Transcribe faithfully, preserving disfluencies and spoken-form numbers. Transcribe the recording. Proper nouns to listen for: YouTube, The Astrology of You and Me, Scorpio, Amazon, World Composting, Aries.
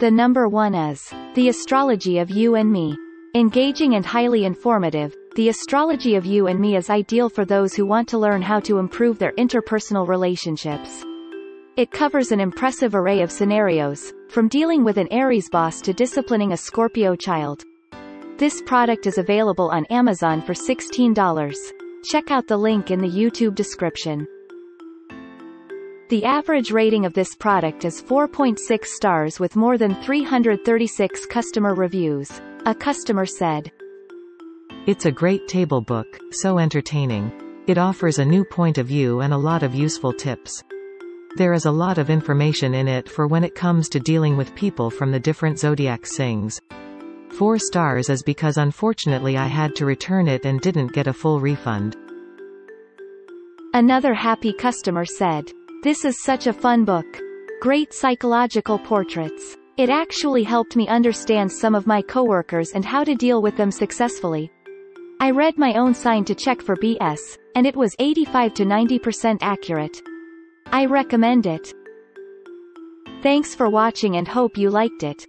The number one is The Astrology of You and Me. Engaging and highly informative, The Astrology of You and Me is ideal for those who want to learn how to improve their interpersonal relationships. It covers an impressive array of scenarios, from dealing with an Aries boss to disciplining a Scorpio child. This product is available on Amazon for sixteen dollars. Check out the link in the YouTube description. The average rating of this product is four point six stars with more than three hundred thirty-six customer reviews. A customer said, "It's a great table book, so entertaining. It offers a new point of view and a lot of useful tips. There is a lot of information in it for when it comes to dealing with people from the different zodiac signs. Four stars is because unfortunately I had to return it and didn't get a full refund." Another happy customer said, "This is such a fun book. Great psychological portraits. It actually helped me understand some of my coworkers and how to deal with them successfully. I read my own sign to check for B S, and it was eighty-five to ninety percent accurate. I recommend it." Thanks for watching and hope you liked it.